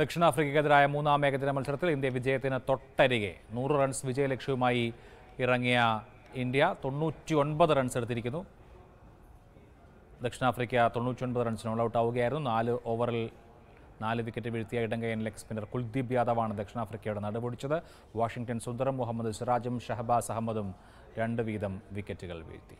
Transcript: ദക്ഷിണാഫ്രിക്കയ്ക്കെതിരായ മൂന്നാം ഏകദിന മത്സരത്തിൽ ഇന്ത്യ വിജയത്തിന് തൊട്ടരികെ 100 റൺസ് വിജയലക്ഷ്യവുമായി ഇറങ്ങിയ ഇന്ത്യ 99 റൺസ് എടുത്തിരിക്കുന്നു. ദക്ഷിണാഫ്രിക്ക 99 റൺസിന് ഓൾ ഔട്ട് ആവുകയായിരുന്നു. 4 ഓവറിൽ 4 വിക്കറ്റ് വീഴ്ത്തിയ ഇടങ്കയ്യൻ ലെഗ് സ്പിന്നർ കുൽദീപ് യാദവാണ് ദക്ഷിണാഫ്രിക്കയുടെ നടുപൊടിച്ചത്. വാഷിംഗ്ടൺ സുന്ദറും മുഹമ്മദ് സിറാജും ഷഹബാസ് അഹമ്മദും 2 വീതം വിക്കറ്റുകൾ വീഴ്ത്തി.